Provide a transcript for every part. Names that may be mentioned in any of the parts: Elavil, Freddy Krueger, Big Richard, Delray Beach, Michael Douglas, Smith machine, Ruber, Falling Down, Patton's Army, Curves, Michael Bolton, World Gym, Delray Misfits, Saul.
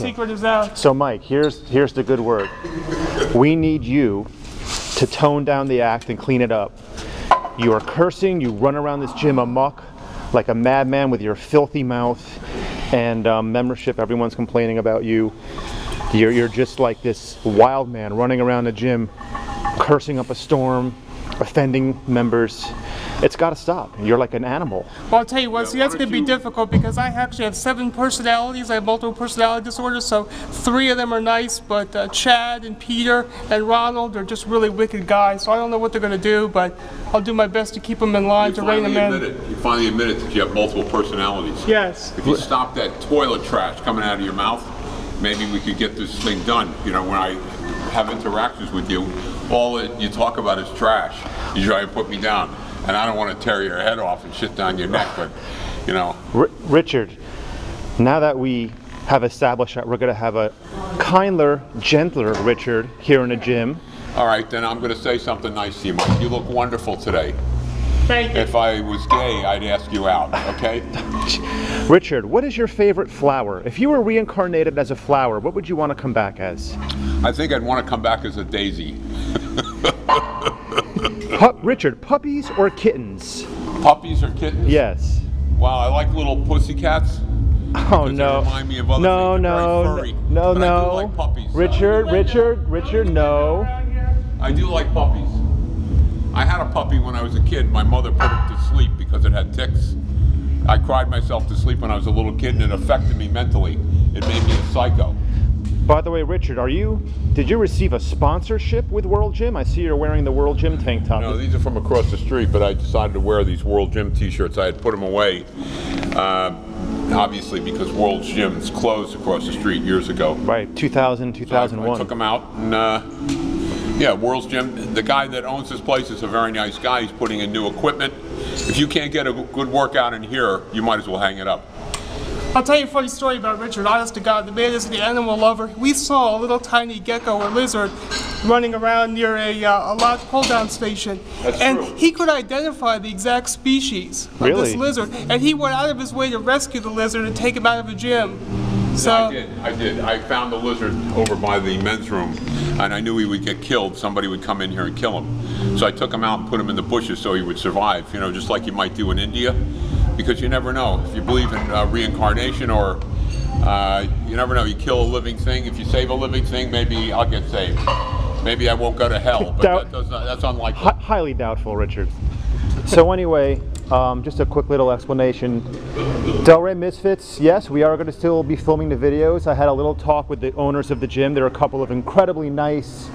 secret is out. So Mike, here's the good word. We need you to tone down the act and clean it up. You are cursing, you run around this gym amok like a madman with your filthy mouth and membership, everyone's complaining about you. You're just like this wild man running around the gym, cursing up a storm, offending members. It's got to stop. You're like an animal. Well, I'll tell you what, see, that's going to be difficult because I actually have 7 personalities. I have multiple personality disorders, so 3 of them are nice, but Chad and Peter and Ronald are just really wicked guys, so I don't know what they're going to do, but I'll do my best to keep them in line, to rein them in. You finally admitted that you have multiple personalities. Yes. If you stop that toilet trash coming out of your mouth, maybe we could get this thing done. You know, when I have interactions with you, all that you talk about is trash. You try to put me down. And I don't want to tear your head off and shit down your neck, but, you know. Richard, now that we have established that we're going to have a kinder, gentler Richard here in the gym. All right, then I'm going to say something nice to you, Mike. You look wonderful today. Thank you. If I was gay, I'd ask you out, okay? Richard, what is your favorite flower? If you were reincarnated as a flower, what would you want to come back as? I think I'd want to come back as a daisy. Richard, puppies or kittens? Puppies or kittens? Yes. Wow, I like little pussycats. Oh no. They remind me of other things. No. I do like puppies. Richard, no. I do like puppies. I had a puppy when I was a kid. My mother put it to sleep because it had ticks. I cried myself to sleep when I was a little kid and it affected me mentally. It made me a psycho. By the way, Richard, did you receive a sponsorship with World Gym? I see you're wearing the World Gym tank top. No, these are from across the street, but I decided to wear these World Gym t-shirts. I had put them away, obviously, because World Gym's closed across the street years ago. Right, 2000, 2001. So I took them out and yeah, World's Gym, the guy that owns this place is a very nice guy. He's putting in new equipment. If you can't get a good workout in here, you might as well hang it up. I'll tell you a funny story about Richard. Honest to God, the man is an animal lover. We saw a little tiny gecko or lizard running around near a large pull-down station. That's true. He could identify the exact species of this lizard. And he went out of his way to rescue the lizard and take him out of the gym. So yeah, I did. I found the lizard over by the men's room. And I knew he would get killed. Somebody would come in here and kill him. So I took him out and put him in the bushes so he would survive, you know, just like you might do in India. Because you never know. If you believe in reincarnation or, you never know, you kill a living thing. If you save a living thing, maybe I'll get saved. Maybe I won't go to hell, but that's unlikely. Highly doubtful, Richard. So anyway, just a quick little explanation. Delray Misfits, yes, we are going to still be filming the videos. I had a little talk with the owners of the gym. There are a couple of incredibly nice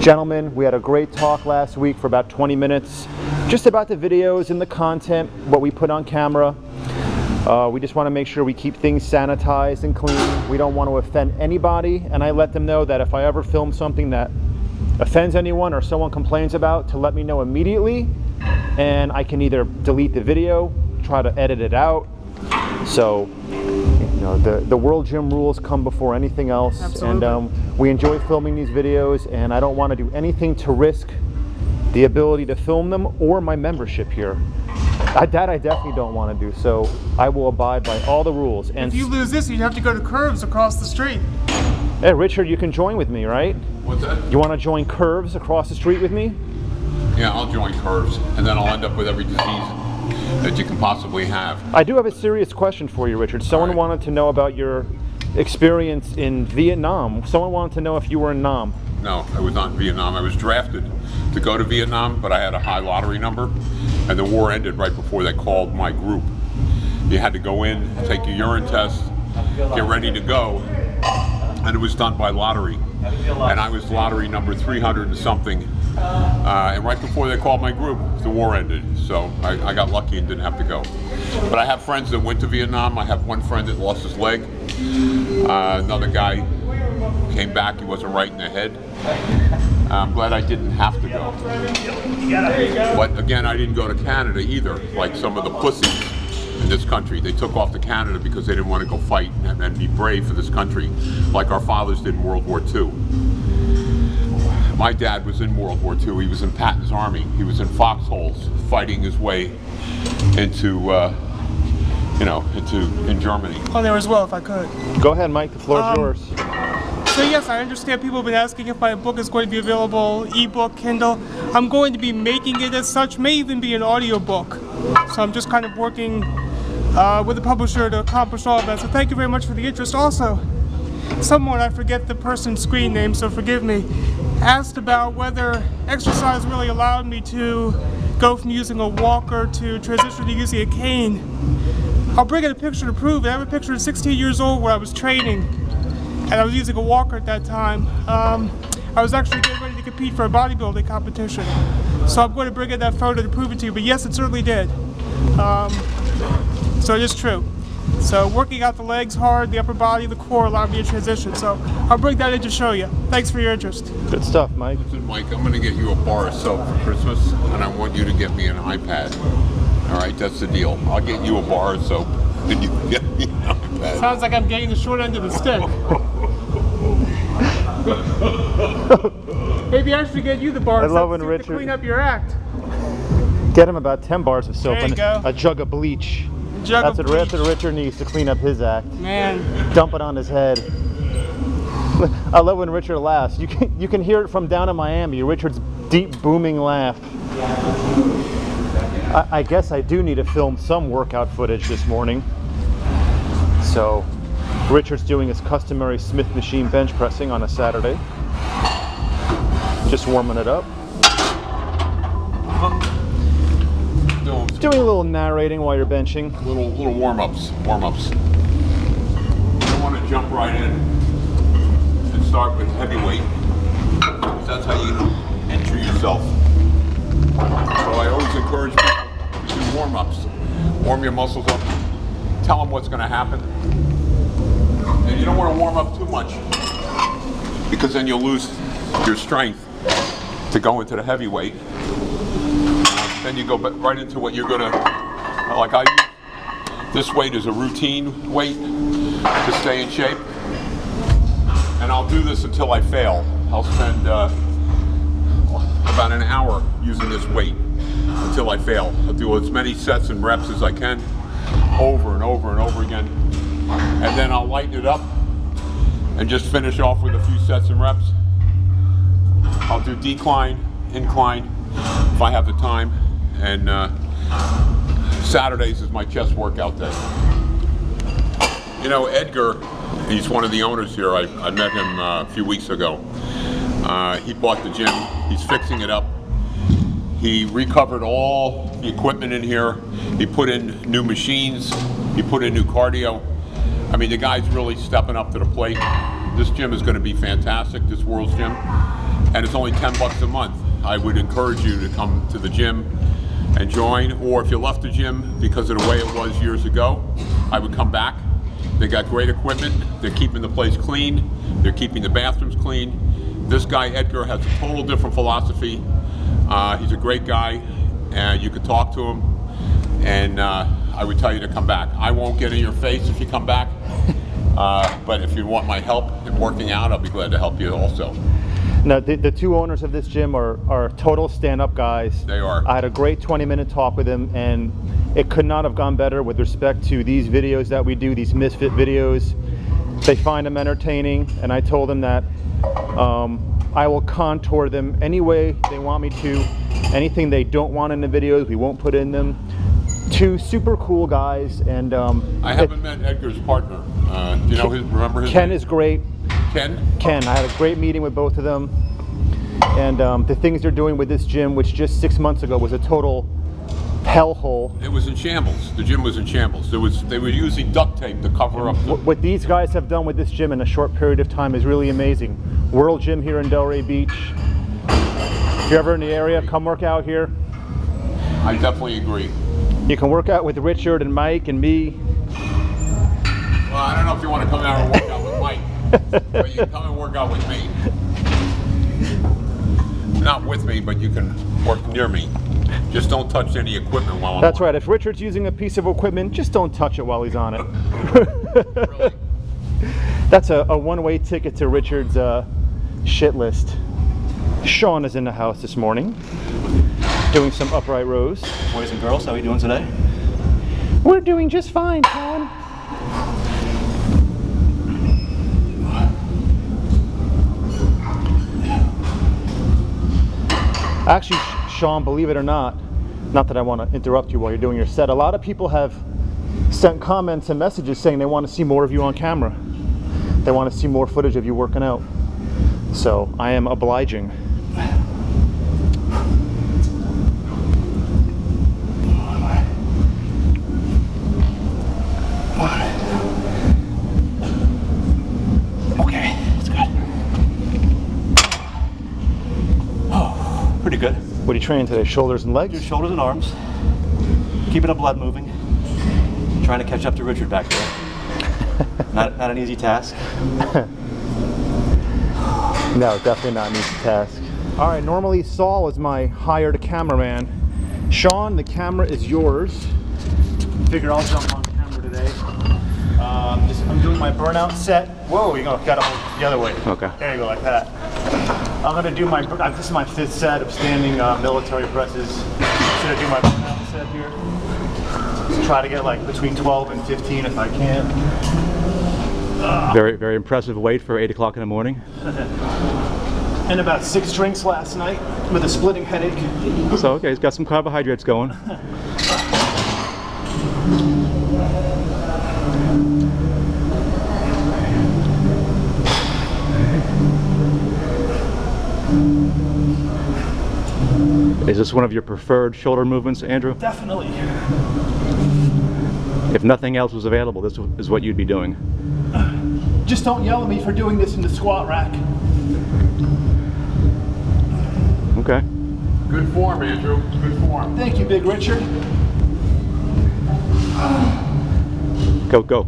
gentlemen. We had a great talk last week for about 20 minutes. Just about the videos and the content, what we put on camera. We just want to make sure we keep things sanitized and clean. We don't want to offend anybody, and I let them know that if I ever film something that offends anyone or someone complains about, to let me know immediately, and I can either delete the video, try to edit it out. So, you know, the World Gym rules come before anything else. Absolutely. And we enjoy filming these videos, and I don't want to do anything to risk the ability to film them or my membership here. That I definitely don't want to do, so I will abide by all the rules. And if you lose this, you'd have to go to Curves across the street. Hey, Richard, you can join with me, right? What's that? You want to join Curves across the street with me? Yeah, I'll join Curves, and then I'll end up with every disease that you can possibly have. I do have a serious question for you, Richard. Someone wanted to know about your experience in Vietnam. Someone wanted to know if you were in Nam. No, I was not in Vietnam. I was drafted to go to Vietnam, but I had a high lottery number, and the war ended right before they called my group. You had to go in, take your urine test, get ready to go, and it was done by lottery. And I was lottery number 300 and something, and right before they called my group, the war ended. So I got lucky and didn't have to go. But I have friends that went to Vietnam. I have one friend that lost his leg. Another guy came back, he wasn't right in the head. I'm glad I didn't have to go. But again, I didn't go to Canada either, like some of the pussies in this country. They took off to Canada because they didn't want to go fight and be brave for this country, like our fathers did in World War II. My dad was in World War II. He was in Patton's Army. He was in foxholes, fighting his way into you know, in Germany. On there as well, if I could. Go ahead, Mike. The floor is yours. So yes, I understand people have been asking if my book is going to be available, ebook, Kindle. I'm going to be making it as such, may even be an audiobook. So I'm just kind of working with the publisher to accomplish all of that. So thank you very much for the interest. Also, someone, I forget the person's screen name, so forgive me, asked about whether exercise really allowed me to go from using a walker to transition to using a cane. I'll bring in a picture to prove it. I have a picture at 16 years old where I was training, and I was using a walker at that time. I was actually getting ready to compete for a bodybuilding competition. So I'm going to bring in that photo to prove it to you, but yes, it certainly did. So it is true. So working out the legs hard, the upper body, the core allowed me to transition. So I'll bring that in to show you. Thanks for your interest. Good stuff, Mike. Listen, Mike, I'm going to get you a bar of soap for Christmas, and I want you to get me an iPad. All right, that's the deal. I'll get you a bar of soap, and you can get me an iPad. Sounds like I'm getting the short end of the stick. Maybe I should get you the bar of soap to clean up your act. Get him about 10 bars of soap and a jug of bleach. That's what Richard needs to clean up his act. Man. Dump it on his head. I love when Richard laughs. You can hear it from down in Miami, Richard's deep booming laugh. I guess I do need to film some workout footage this morning. So Richard's doing his customary Smith machine bench pressing on a Saturday. Just warming it up. Doing a little narrating while you're benching. Little warm-ups. I want to jump right in and start with heavyweight. That's how you enter yourself. So I always encourage people to do warm-ups. Warm your muscles up. Tell them what's going to happen. And you don't want to warm up too much, because then you'll lose your strength to go into the heavyweight. Then you go right into what you're gonna, like I, this weight is a routine weight to stay in shape. And I'll do this until I fail. I'll spend about an hour using this weight until I fail. I'll do as many sets and reps as I can, over and over and over again. And then I'll lighten it up and just finish off with a few sets and reps. I'll do decline, incline, if I have the time. And Saturdays is my chest workout day. You know, Edgar, he's one of the owners here. I met him a few weeks ago. He bought the gym. He's fixing it up. He recovered all the equipment in here. He put in new machines. He put in new cardio. I mean, the guy's really stepping up to the plate. This gym is going to be fantastic, this World's Gym. And it's only $10 a month. I would encourage you to come to the gym and join, or if you left the gym because of the way it was years ago, I would come back. They got great equipment. They're keeping the place clean. They're keeping the bathrooms clean. This guy, Edgar, has a total different philosophy. He's a great guy, and you could talk to him, and I would tell you to come back. I won't get in your face if you come back, but if you want my help in working out, I'll be glad to help you also. Now, the two owners of this gym are total stand-up guys. They are. I had a great 20-minute talk with them, and it could not have gone better with respect to these videos that we do, these misfit videos. They find them entertaining, and I told them that I will contour them any way they want me to. Anything they don't want in the videos, we won't put in them. Two super cool guys, and I haven't met Edgar's partner. Do you know his? Remember his? Ken name? Is great. Ken, I had a great meeting with both of them, and the things they're doing with this gym, which just 6 months ago was a total hellhole. It was in shambles. The gym was in shambles. They were using duct tape to cover up. What these guys have done with this gym in a short period of time is really amazing. World Gym here in Delray Beach. If you're ever in the area, come work out here. I definitely agree. You can work out with Richard and Mike and me. Well, I don't know if you want to come out and work out with Mike. But you can come and work out with me. Not with me, but you can work near me. Just don't touch any equipment while I'm on it. That's right. If Richard's using a piece of equipment, just don't touch it while he's on it. Really? That's a one-way ticket to Richard's shit list. Sean is in the house this morning, doing some upright rows. Boys and girls, how are you doing today? We're doing just fine, Colin. Actually, Sean, believe it or not, not that I want to interrupt you while you're doing your set, a lot of people have sent comments and messages saying they want to see more of you on camera. They want to see more footage of you working out. So I am obliging. Good. What are you training today? Shoulders and legs? Your shoulders and arms. Keeping the blood moving. Trying to catch up to Richard back there. not an easy task. No, definitely not an easy task. All right, normally Saul is my hired cameraman. Sean, the camera is yours. Figure I'll jump on camera today. I'm doing my burnout set. Whoa, you got it the other way. Okay. There you go, like that. I'm going to do my, this is my 5th set of standing military presses. I'm going to do my burnout set here. Just try to get like between 12 and 15 if I can. Very, very impressive weight for 8 o'clock in the morning. And about 6 drinks last night with a splitting headache. So, okay, he's got some carbohydrates going. Is this one of your preferred shoulder movements, Andrew? Definitely. If nothing else was available, this is what you'd be doing. Just don't yell at me for doing this in the squat rack. Okay. Good form, Andrew. Good form. Thank you, Big Richard. Go, go.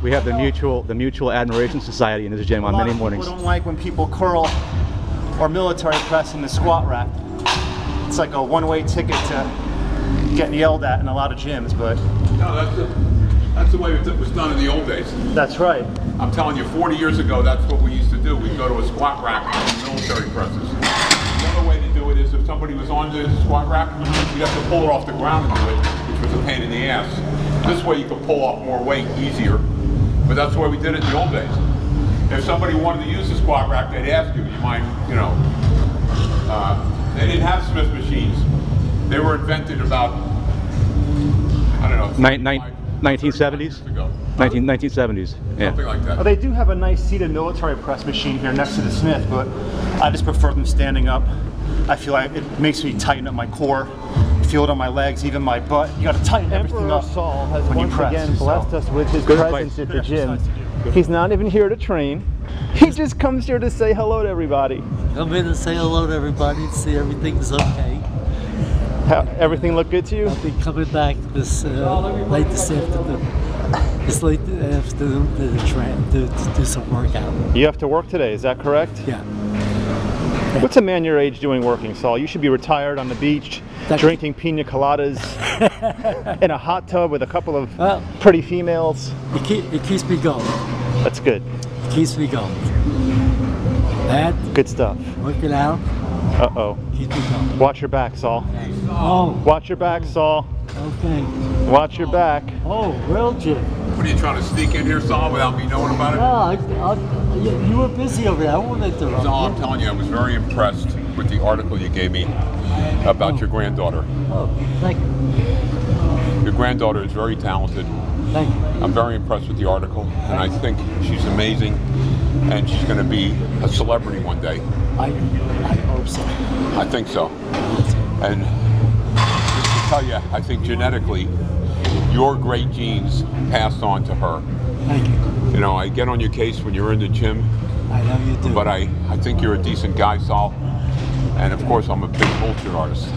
We have the mutual admiration society in this gym on many mornings. People don't like when people curl or military press in the squat rack. It's like a one-way ticket to getting yelled at in a lot of gyms, but no, that's the way it was done in the old days. That's right. I'm telling you, 40 years ago, that's what we used to do. We'd go to a squat rack and military presses. Another way to do it is if somebody was on the squat rack, you'd have to pull her off the ground and do it, which was a pain in the ass. This way you could pull off more weight easier, but that's the way we did it in the old days. If somebody wanted to use the squat rack, they'd ask you, you mind, you know. They didn't have Smith machines. They were invented about, I don't know, 1970s? 1970s, yeah. Something like that. Oh, they do have a nice seated military press machine here next to the Smith, but I just prefer them standing up. I feel like it makes me tighten up my core. Feel it on my legs, even my butt. You got to tighten everything up. Emperor Saul has once again blessed us with his presence at the gym. He's not even here to train. He just comes here to say hello to everybody. Come in and say hello to everybody and see everything's okay. How, everything look good to you? I'll be coming back this late this afternoon. It's late afternoon to do some workout. You have to work today, is that correct? Yeah. What's a man your age doing working, Saul? You should be retired on the beach, drinking pina coladas in a hot tub with a couple of pretty females. It keeps me going. That's good. It keeps me going. That. Good stuff. Working out. Uh-oh. Keeps me going. Watch your back, Saul. Okay. Oh. Watch your back, Saul. Okay. Watch your back. Oh, World Gym. What are you trying to sneak in here, Saul, without me knowing about it? No, you were busy over there. I won't interrupt. No, I'm telling you, I was very impressed with the article you gave me about your granddaughter. Oh, thank you. Your granddaughter is very talented. Thank you. I'm very impressed with the article, and I think she's amazing, and she's going to be a celebrity one day. I hope so. I think so. And just to tell you, I think genetically, your great genes passed on to her. Thank you. You know, I get on your case when you're in the gym. I know you do. But I think you're a decent guy, Saul. And of course, I'm a big bullshit artist.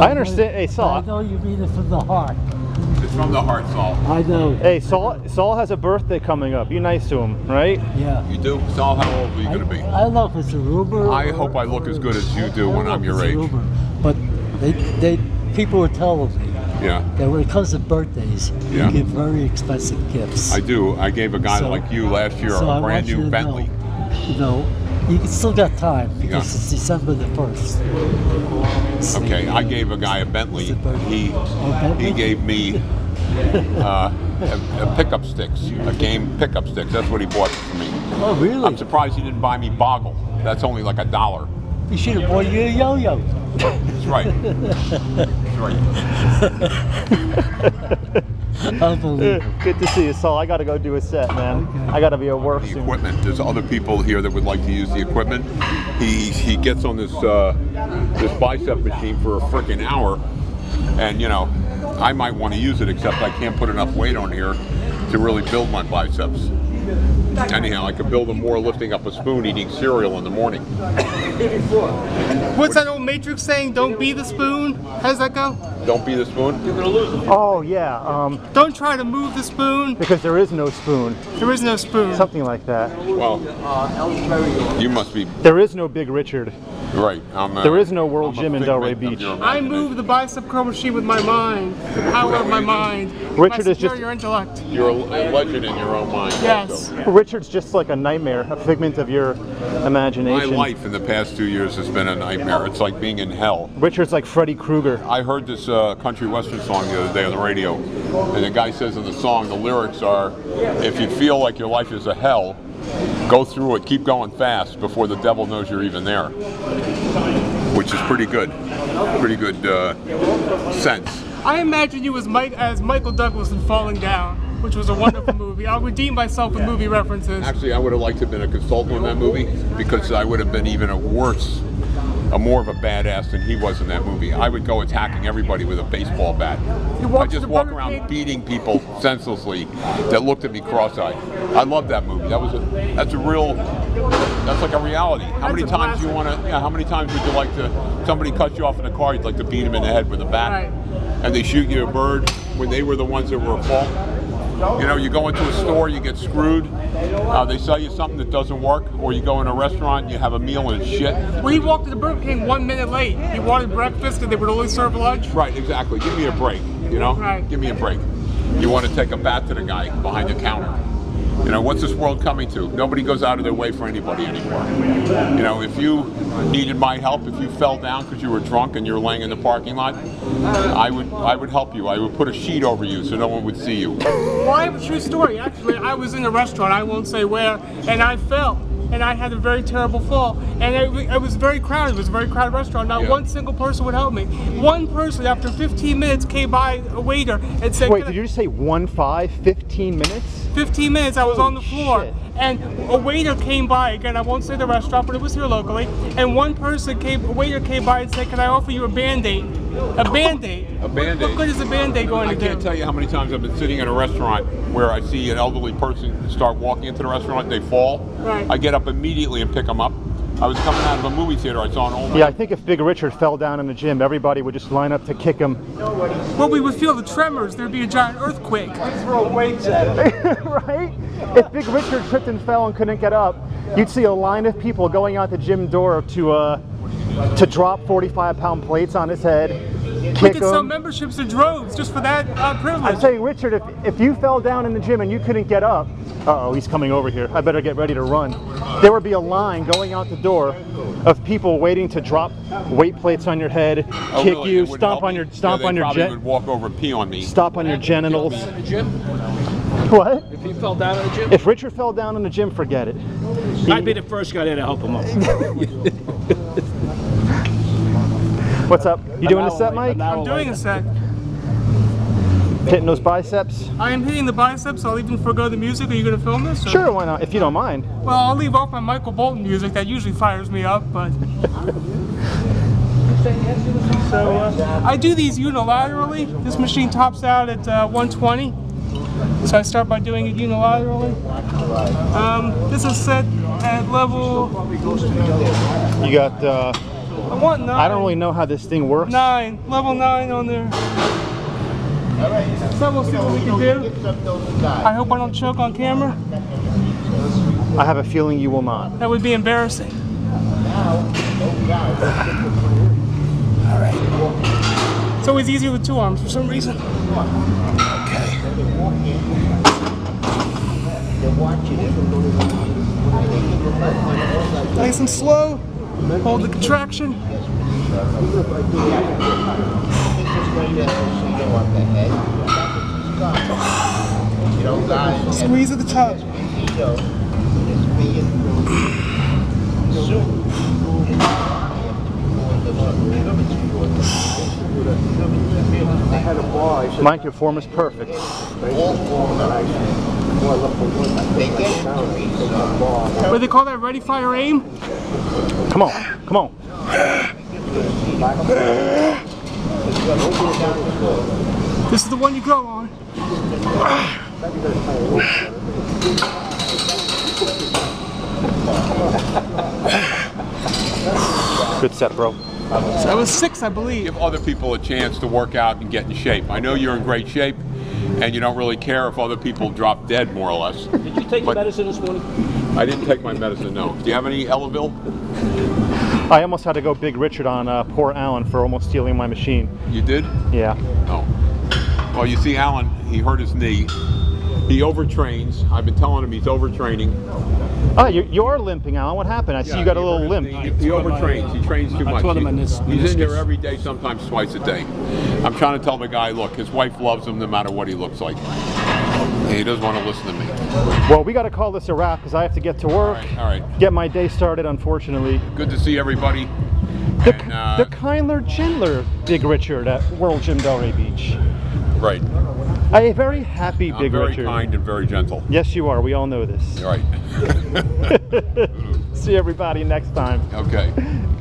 I understand. Hey, Saul. I know you mean it from the heart. It's from the heart, Saul. I know. Hey, Saul has a birthday coming up. Be nice to him, right? Yeah. You do? Saul, how old are you going to be? I love Mr. Ruber. I hope I look as good as you do when I'm your age. Ruber, but people were telling me that when it comes to birthdays, you give very expensive gifts. I do. I gave a guy like you last year a brand new Bentley. You know, You still got time because it's December the 1st. So okay, I gave a guy a Bentley. He gave me pickup sticks, a game pickup sticks. That's what he bought for me. Oh, really? I'm surprised he didn't buy me Boggle. That's only like $1. He should have bought you a yo-yo. That's right. That's right. Unbelievable. Good to see you, Saul. I got to go do a set, man. Okay. I got to be at work soon. Equipment. There's other people here that would like to use the equipment. He gets on this this bicep machine for a freaking hour, and you know, I might want to use it, except I can't put enough weight on here to really build my biceps. Anyhow, I could build them more lifting up a spoon eating cereal in the morning. What's that old Matrix saying? Don't be the spoon? How does that go? Don't be the spoon? You're gonna lose them. Oh, yeah. Don't try to move the spoon. Because there is no spoon. There is no spoon. Something like that. Well, you must be... There is no Big Richard. Right. There is no World Gym in Delray Beach. I move the bicep curl machine with my mind. The power of my mind. Richard is just... your intellect. You're a legend in your own mind. Yes. Also. Richard's just like a nightmare, a figment of your imagination. My life in the past 2 years has been a nightmare. It's like being in hell. Richard's like Freddy Krueger. I heard this country western song the other day on the radio, and the guy says in the song, the lyrics are, if you feel like your life is a hell, go through it, keep going fast before the devil knows you're even there. Which is pretty good. Pretty good sense. I imagine you as Michael Douglas in Falling Down, which was a wonderful movie. I'll redeem myself with movie references. Actually, I would have liked to have been a consultant in that movie, because I would have been even a worse, more of a badass than he was in that movie. I would go attacking everybody with a baseball bat. I just walk around beating people senselessly that looked at me cross-eyed. I love that movie. That was that's a real, that's like a reality. How many times do you want to, how many times would you like to, somebody cut you off in a car, you'd like to beat him in the head with a bat, and they shoot you a bird when they were the ones that were at fault? You know, you go into a store, you get screwed, they sell you something that doesn't work, or you go in a restaurant, you have a meal and it's shit. Well, he walked to the Burger King 1 minute late. He wanted breakfast and they would only serve lunch. Right, exactly. Give me a break, you know? Right. Give me a break. You want to take a bat to the guy behind the counter. You know, what's this world coming to? Nobody goes out of their way for anybody anymore. You know, if you needed my help, if you fell down because you were drunk and you were laying in the parking lot, I would help you. I would put a sheet over you so no one would see you. Well, I have a true story, actually. I was in a restaurant, I won't say where, and I fell. And I had a very terrible fall. And it was very crowded. It was a very crowded restaurant. Not one single person would help me. One person, after 15 minutes, came by, a waiter, and said... Wait, did you just say 15 minutes? 15 minutes, I was on the floor. Shit. And a waiter came by, again, I won't say the restaurant, but it was here locally. And one person came, a waiter came by and said, can I offer you a Band-Aid? A Band-Aid? A Band-Aid? What good is a Band-Aid going to do? I can't tell you how many times I've been sitting in a restaurant where I see an elderly person start walking into the restaurant, they fall. Right. I get up immediately and pick them up. I was coming out of a movie theater, I saw an old man. Yeah, I think if Big Richard fell down in the gym, everybody would just line up to kick him. Well, we would feel the tremors, there'd be a giant earthquake. I'd throw weights at it. Right? If Big Richard tripped and fell and couldn't get up, you'd see a line of people going out the gym door to drop 45-pound plates on his head, kick him. We could sell memberships in droves just for that privilege. I'm saying, Richard, if you fell down in the gym and you couldn't get up, uh-oh, he's coming over here. I better get ready to run. There would be a line going out the door of people waiting to drop weight plates on your head, kick you, stomp on your would walk over and pee on me. Stomp on your genitals. What? If he fell down in the gym? If Richard fell down in the gym, forget it. I'd be the first guy there to help him up. What's up? You doing a set, Mike? I'm doing a set. Hitting those biceps? I am hitting the biceps. I'll even forgo the music. Are you going to film this? Or? Sure, why not? If you don't mind. Well, I'll leave off my Michael Bolton music. That usually fires me up, but... So, I do these unilaterally. This machine tops out at 120. So I start by doing it unilaterally. This is set at level... You got... I want 9. I don't really know how this thing works. 9. Level 9 on there. So we'll see what we can do. I hope I don't choke on camera. I have a feeling you will not. That would be embarrassing. All right. It's always easier with two arms for some reason. Okay. Nice and slow. Hold the contraction. Squeeze at the top. Mike, your form is perfect. What do they call that? Ready, fire, aim? Come on, come on. This is the one you grow on. Good set, bro. So that was 6, I believe. Give other people a chance to work out and get in shape. I know you're in great shape, and you don't really care if other people drop dead, more or less. Did you take medicine this morning? I didn't take my medicine, no. Do you have any Elavil? I almost had to go Big Richard on poor Alan for almost stealing my machine. You did? Yeah. Oh. Well, you see, Alan, he hurt his knee. He overtrains. I've been telling him he's overtraining. Oh, you're limping, Alan. What happened? I see you got a little limp. He overtrains. He trains too much. He's in here every day, sometimes twice a day. I'm trying to tell the guy, look, his wife loves him no matter what he looks like. And he doesn't want to listen to me. Well, we got to call this a wrap because I have to get to work. All right. Get my day started, unfortunately. Good to see everybody. The kindler, gentler Big Richard at World Gym Delray Beach. Right. A very happy Big Richard. Very kind and very gentle. Yes, you are. We all know this. You're right. See everybody next time. Okay.